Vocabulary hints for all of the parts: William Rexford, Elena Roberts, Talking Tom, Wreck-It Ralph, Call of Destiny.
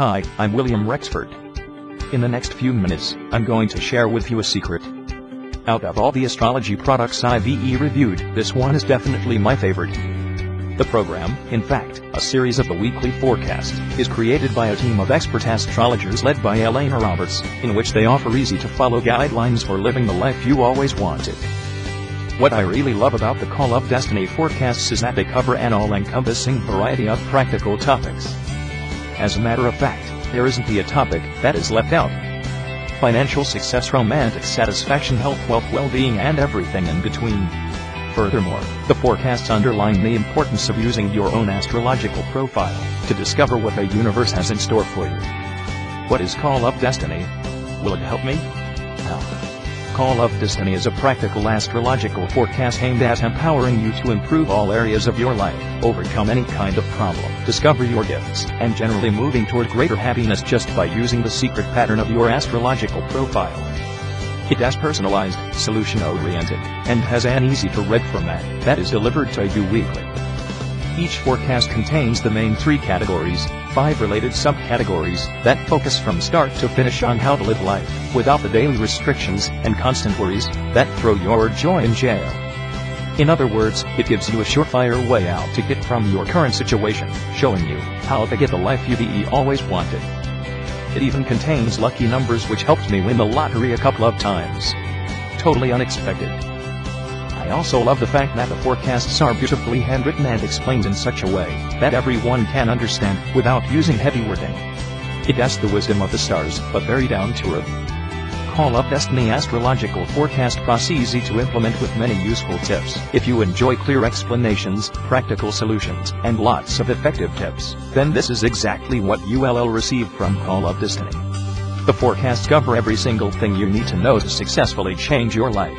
Hi, I'm William Rexford. In the next few minutes, I'm going to share with you a secret. Out of all the astrology products I've reviewed, this one is definitely my favorite. The program, in fact, a series of the weekly forecast, is created by a team of expert astrologers led by Elena Roberts, in which they offer easy-to-follow guidelines for living the life you always wanted. What I really love about the Call of Destiny forecasts is that they cover an all-encompassing variety of practical topics. As a matter of fact, there isn't a topic that is left out. Financial success, romantic satisfaction, health, wealth, well-being, and everything in between. Furthermore, the forecasts underline the importance of using your own astrological profile to discover what the universe has in store for you. What is Call of Destiny? Will it help me? How? Call of Destiny is a practical astrological forecast aimed at empowering you to improve all areas of your life, overcome any kind of problem, discover your gifts, and generally moving toward greater happiness just by using the secret pattern of your astrological profile. It is personalized, solution-oriented, and has an easy-to-read format that is delivered to you weekly. Each forecast contains the main three categories, five related subcategories that focus from start to finish on how to live life without the daily restrictions and constant worries that throw your joy in jail. In other words, it gives you a surefire way out to get from your current situation, showing you how to get the life you always wanted. It even contains lucky numbers, which helped me win the lottery a couple of times. Totally unexpected. I also love the fact that the forecasts are beautifully handwritten and explained in such a way that everyone can understand without using heavy wording. It is the wisdom of the stars, but very down to earth. Call of Destiny astrological forecast is easy to implement with many useful tips. If you enjoy clear explanations, practical solutions, and lots of effective tips, then this is exactly what you will receive from Call of Destiny. The forecasts cover every single thing you need to know to successfully change your life.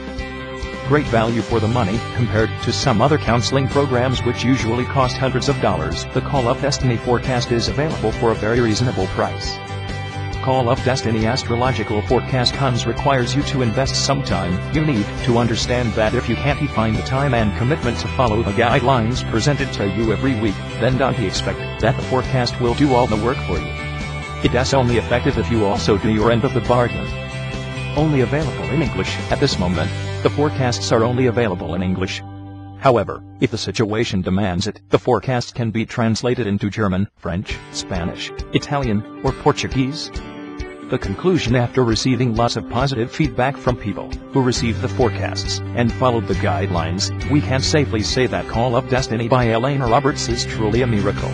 Great value for the money compared to some other counseling programs which usually cost hundreds of dollars. The Call of Destiny forecast is available for a very reasonable price. Call of Destiny astrological forecast requires you to invest some time. You need to understand that if you can't find the time and commitment to follow the guidelines presented to you every week, then don't expect that the forecast will do all the work for you. It is only effective if you also do your end of the bargain. Only available in English at this moment. The forecasts are only available in English. However, if the situation demands it, the forecast can be translated into German, French, Spanish, Italian, or Portuguese. The conclusion after receiving lots of positive feedback from people who received the forecasts and followed the guidelines, we can safely say that Call of Destiny by Elena Roberts is truly a miracle.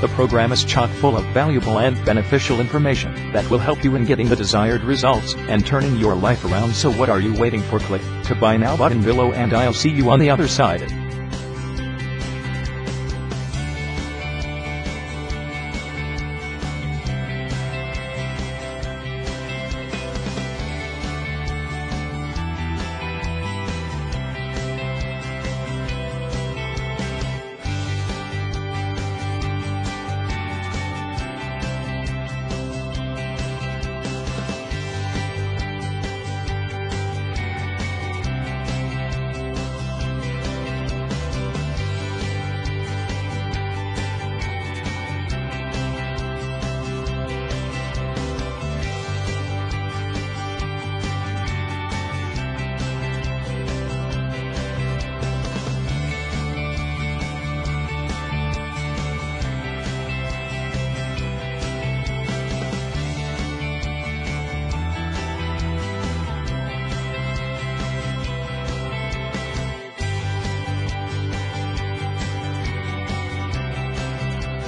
The program is chock full of valuable and beneficial information that will help you in getting the desired results and turning your life around. So what are you waiting for? Click the buy now button below and I'll see you on the other side.